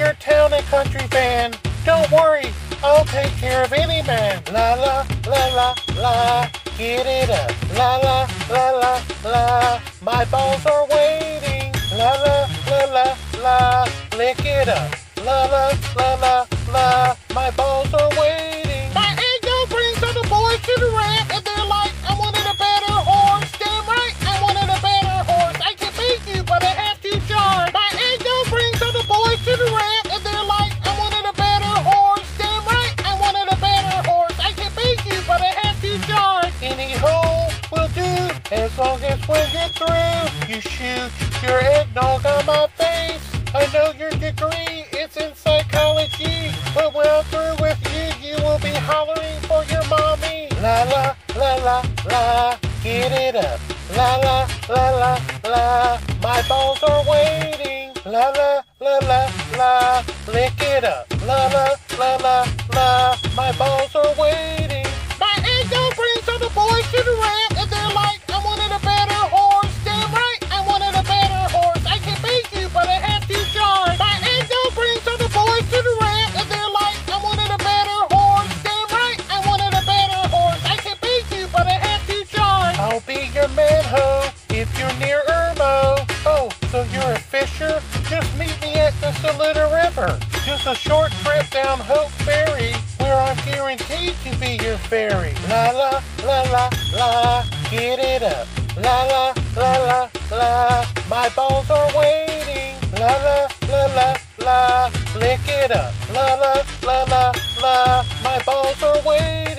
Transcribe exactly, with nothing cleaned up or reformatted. your town and country fan. Don't worry, I'll take care of any man. La la, la la, la, get it up. La la, la la, la, my balls are waiting. La la, la la, la, lick it up. La la, la la, la, my balls are waiting. My ego brings all the boys to the ramp and they're like, I wanted a better horse. Damn right, I wanted a better horse. I can beat you, but I have to charge. My ego brings all the boys to the ramp. As long as we get through, you shoot your eggnog on my face. I know your degree is in psychology, but when I'm through with you, you will be hollering for your mommy. La la, la la, la, get it up. La la, la la, la, my balls are waiting. La la, la la, la, lick it up. La la, la la, la, my balls are waiting. My ego brings all the boys to the ramp. I'll be your man-ho if you're near Irmo. Oh, so you're a fisher? Just meet me at the Saluda River. Just a short trip down Hope Ferry, where I'm guaranteed to be your fairy. La la, la la, la, get it up. La la, la la, la, my balls are waiting. La la, la la, la, lick it up. La la, la la, la, my balls are waiting.